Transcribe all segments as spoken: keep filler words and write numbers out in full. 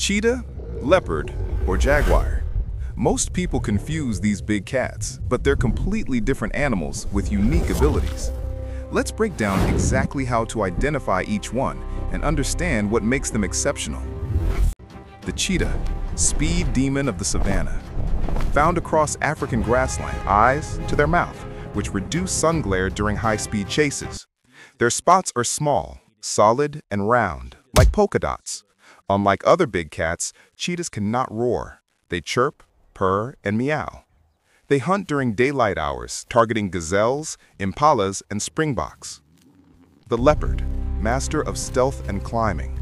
cheetah, leopard, or jaguar. Most people confuse these big cats, but they're completely different animals with unique abilities. Let's break down exactly how to identify each one and understand what makes them exceptional. The cheetah, speed demon of the savanna. Found across African grassland, eyes to their mouth, which reduce sun glare during high-speed chases. Their spots are small, solid, and round, like polka dots. Unlike other big cats, cheetahs cannot roar. They chirp, purr, and meow. They hunt during daylight hours, targeting gazelles, impalas, and springboks. The leopard, master of stealth and climbing.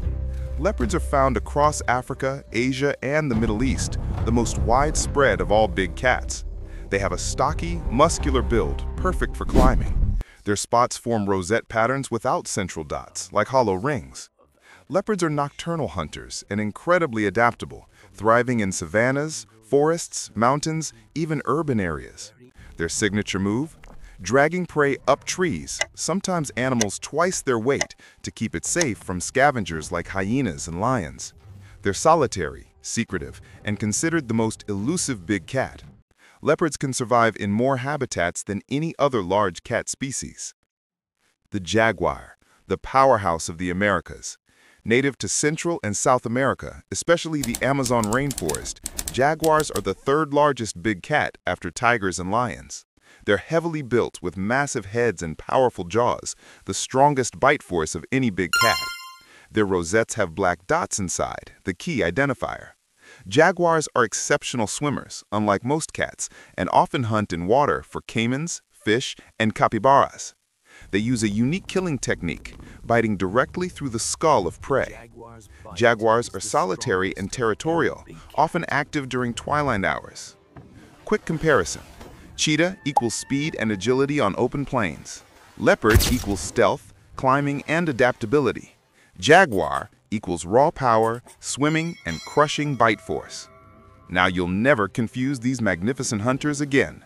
Leopards are found across Africa, Asia, and the Middle East, the most widespread of all big cats. They have a stocky, muscular build, perfect for climbing. Their spots form rosette patterns without central dots, like hollow rings. Leopards are nocturnal hunters and incredibly adaptable, thriving in savannas, forests, mountains, even urban areas. Their signature move? Dragging prey up trees, sometimes animals twice their weight, to keep it safe from scavengers like hyenas and lions. They're solitary, secretive, and considered the most elusive big cat. Leopards can survive in more habitats than any other large cat species. The jaguar, the powerhouse of the Americas. Native to Central and South America, especially the Amazon rainforest, jaguars are the third largest big cat after tigers and lions. They're heavily built with massive heads and powerful jaws, the strongest bite force of any big cat. Their rosettes have black dots inside, the key identifier. Jaguars are exceptional swimmers, unlike most cats, and often hunt in water for caimans, fish, and capybaras. They use a unique killing technique, biting directly through the skull of prey. Jaguars are solitary and territorial, often active during twilight hours. Quick comparison. Cheetah equals speed and agility on open plains. Leopard equals stealth, climbing, and adaptability. Jaguar equals raw power, swimming, and crushing bite force. Now you'll never confuse these magnificent hunters again.